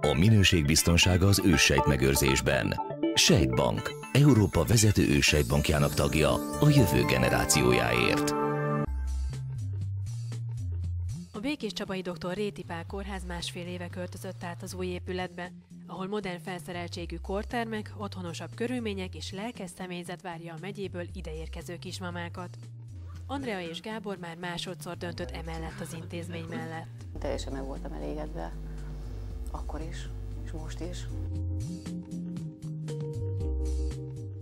A minőségbiztonsága az őssejt megőrzésben. Sejtbank, Európa vezető őssejtbankjának tagja a jövő generációjáért. A Békéscsabai Dr. Réthy Pál Kórház másfél éve költözött át az új épületbe, ahol modern felszereltségű kortermek, otthonosabb körülmények és lelkes személyzet várja a megyéből ideérkező kismamákat. Andrea és Gábor már másodszor döntött emellett az intézmény mellett. Teljesen meg voltam elégedve, akkor is, és most is.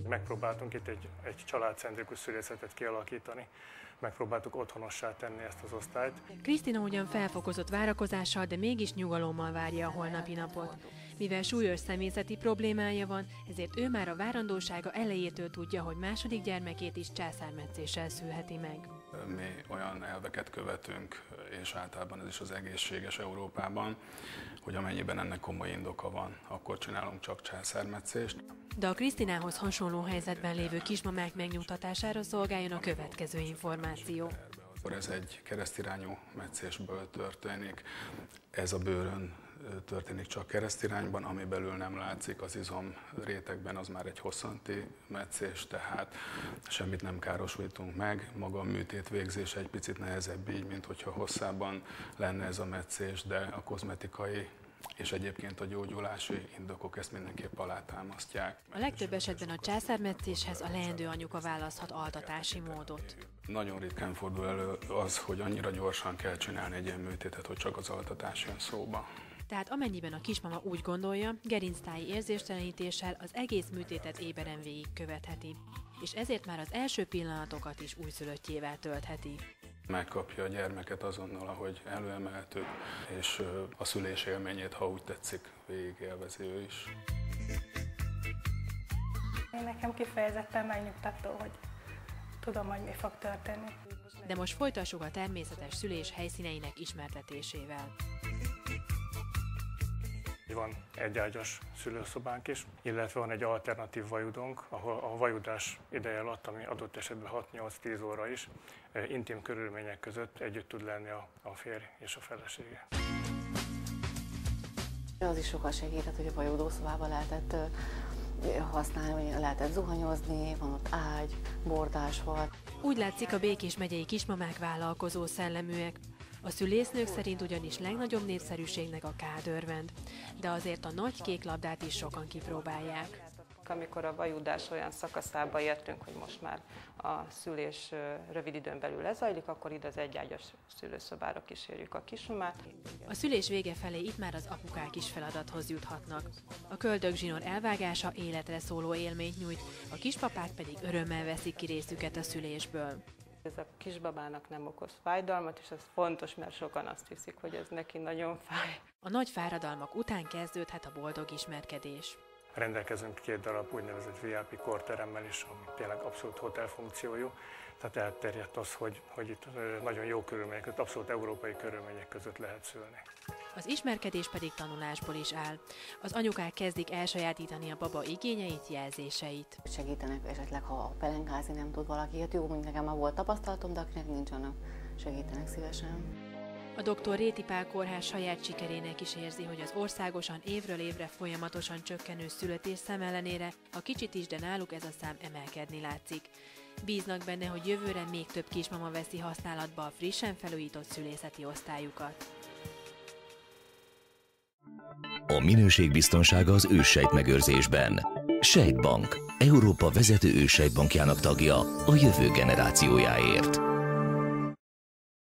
Megpróbáltunk itt egy családcentrikus szülészetet kialakítani, megpróbáltuk otthonossá tenni ezt az osztályt. Krisztina ugyan felfokozott várakozással, de mégis nyugalommal várja a holnapi napot. Mivel súlyos személyzeti problémája van, ezért ő már a várandósága elejétől tudja, hogy második gyermekét is császármetszéssel szülheti meg. Mi olyan elveket követünk, és általában ez is az egészséges Európában, hogy amennyiben ennek komoly indoka van, akkor csinálunk csak császármetszést. De a Krisztinához hasonló helyzetben lévő kismamák megnyugtatására szolgáljon a következő információ. Ez egy keresztirányú metszésből történik. Ez a bőrön történik csak keresztirányban, ami belül nem látszik az izom rétegben, az már egy hosszanti metszés, tehát semmit nem károsítunk meg. Maga a műtét végzése egy picit nehezebb így, mint hogyha hosszában lenne ez a metszés, de a kozmetikai és egyébként a gyógyulási indokok ezt mindenképp alátámasztják. A legtöbb esetben a császármetszéshez a leendő anyuka választhat altatási módot. Nagyon ritkán fordul elő az, hogy annyira gyorsan kell csinálni egy ilyen műtétet, hogy csak az altatás jön szóba. Tehát amennyiben a kismama úgy gondolja, gerinctáji érzéstelenítéssel az egész műtétet éberen végigkövetheti, és ezért már az első pillanatokat is újszülöttjével töltheti. Megkapja a gyermeket azonnal, ahogy előemeltük, és a szülés élményét, ha úgy tetszik, végigélvezi ő is. Nekem kifejezetten megnyugtató, hogy tudom, hogy mi fog történni. De most folytassuk a természetes szülés helyszíneinek ismertetésével. Van egy ágyas szülőszobánk is, illetve van egy alternatív vajudónk, ahol a vajudás ideje alatt, ami adott esetben 6-8-10 óra is, intim körülmények között együtt tud lenni a férj és a felesége. Az is sokat segített, hogy a vajudószobában lehetett használni, lehetett zuhanyozni, van ott ágy, bordás volt. Úgy látszik, a Békés megyei kismamák vállalkozó szelleműek. A szülésznők szerint ugyanis legnagyobb népszerűségnek a kád örvend, de azért a nagy kék labdát is sokan kipróbálják. Amikor a vajudás olyan szakaszába értünk, hogy most már a szülés rövid időn belül lezajlik, akkor ide az egyágyas szülőszobára kísérjük a kismamát. A szülés vége felé itt már az apukák is feladathoz juthatnak. A köldögzsinór elvágása életre szóló élményt nyújt, a kispapák pedig örömmel veszik ki részüket a szülésből. Ez a kisbabának nem okoz fájdalmat, és ez fontos, mert sokan azt hiszik, hogy ez neki nagyon fáj. A nagy fáradalmak után kezdődhet a boldog ismerkedés. Rendelkezünk 2 darab úgynevezett VIP korteremmel is, ami tényleg abszolút hotelfunkciójú. Tehát elterjedt az, hogy itt nagyon jó körülmények között, abszolút európai körülmények között lehet szülni. Az ismerkedés pedig tanulásból is áll. Az anyukák kezdik elsajátítani a baba igényeit, jelzéseit. Segítenek esetleg, ha pelenkázni nem tud valaki, hát jó, mint nekem már volt tapasztalatom, de akinek nincs, annak segítenek szívesen. A Dr. Réthy Pál Kórház saját sikerének is érzi, hogy az országosan évről évre folyamatosan csökkenő születésszám ellenére a kicsit is, de náluk ez a szám emelkedni látszik. Bíznak benne, hogy jövőre még több kismama veszi használatba a frissen felújított szülészeti osztályukat. A minőségbiztonsága az őssejt megőrzésben. Sejtbank, Európa vezető őssejtbankjának tagja a jövő generációjáért.